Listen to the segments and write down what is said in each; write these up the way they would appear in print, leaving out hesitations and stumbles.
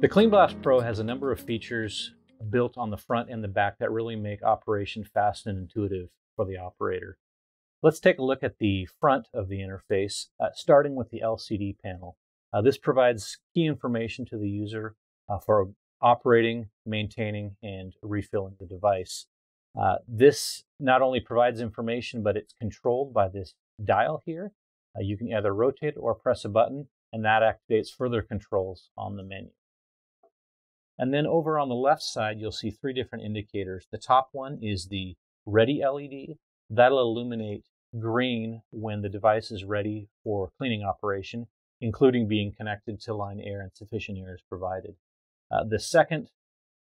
The CleanBlastPro has a number of features built on the front and the back that really make operation fast and intuitive for the operator. Let's take a look at the front of the interface, starting with the LCD panel. This provides key information to the user for operating, maintaining, and refilling the device. This not only provides information, but it's controlled by this dial here. You can either rotate or press a button, and that activates further controls on the menu. And then over on the left side, you'll see three different indicators. The top one is the ready LED. That'll illuminate green when the device is ready for cleaning operation, including being connected to line air and sufficient air is provided. The second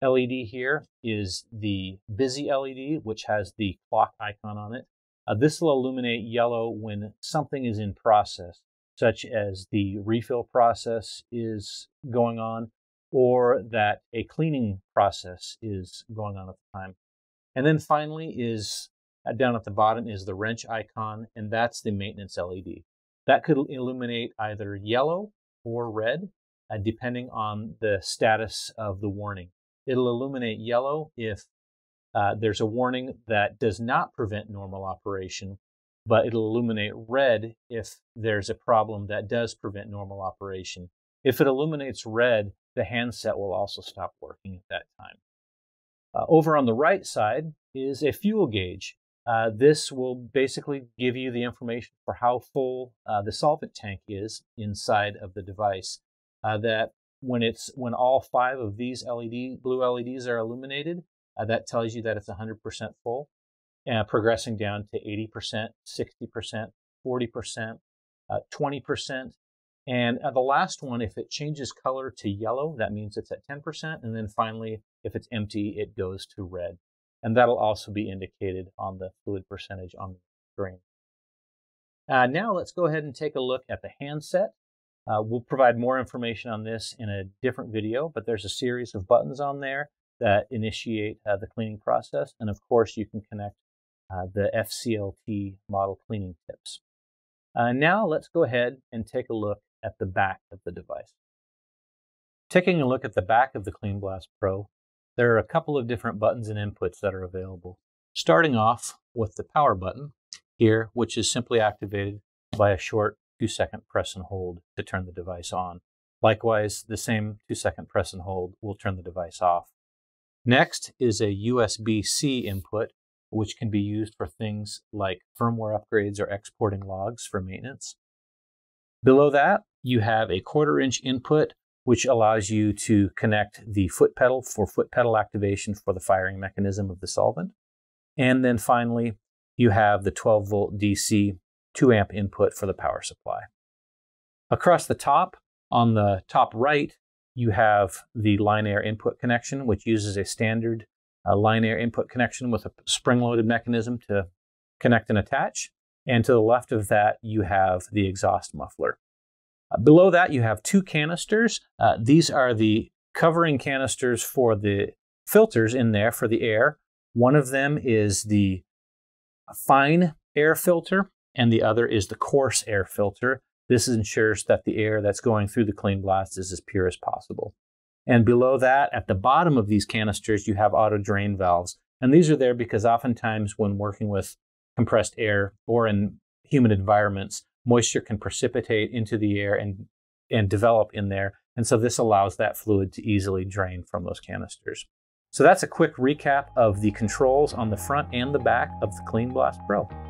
LED here is the busy LED, which has the clock icon on it. This will illuminate yellow when something is in process, such as the refill process is going on or that a cleaning process is going on at the time. And then finally is down at the bottom is the wrench icon, and that's the maintenance LED. That could illuminate either yellow or red, depending on the status of the warning. It'll illuminate yellow if there's a warning that does not prevent normal operation, but it'll illuminate red if there's a problem that does prevent normal operation. If it illuminates red, the handset will also stop working at that time. Over on the right side is a fuel gauge. This will basically give you the information for how full the solvent tank is inside of the device. That when all five of these blue LEDs are illuminated, that tells you that it's 100% full, progressing down to 80%, 60%, 40%, 20%. And the last one, if it changes color to yellow, that means it's at 10%. And then finally, if it's empty, it goes to red. And that'll also be indicated on the fluid percentage on the screen. Now let's go ahead and take a look at the handset. We'll provide more information on this in a different video, but there's a series of buttons on there that initiate the cleaning process. And of course, you can connect the FCLT model cleaning tips. Now let's go ahead and take a look at the back of the device. Taking a look at the back of the CleanBlastPro, there are a couple of different buttons and inputs that are available. Starting off with the power button here, which is simply activated by a short 2-second press and hold to turn the device on. Likewise, the same 2-second press and hold will turn the device off. Next is a USB-C input, which can be used for things like firmware upgrades or exporting logs for maintenance. Below that, you have a 1/4-inch input, which allows you to connect the foot pedal for foot pedal activation for the firing mechanism of the solvent. And then finally, you have the 12-volt DC 2-amp input for the power supply. Across the top, on the top right, you have the line air input connection, which uses a standard line air input connection with a spring-loaded mechanism to connect and attach. And to the left of that, you have the exhaust muffler. Below that, you have two canisters. These are the covering canisters for the filters in there for the air. One of them is the fine air filter, and the other is the coarse air filter. This ensures that the air that's going through the CleanBlast is as pure as possible. And below that, at the bottom of these canisters, you have auto drain valves. And these are there because oftentimes when working with compressed air or in humid environments, moisture can precipitate into the air and develop in there. And so this allows that fluid to easily drain from those canisters. So that's a quick recap of the controls on the front and the back of the CleanBlastPro.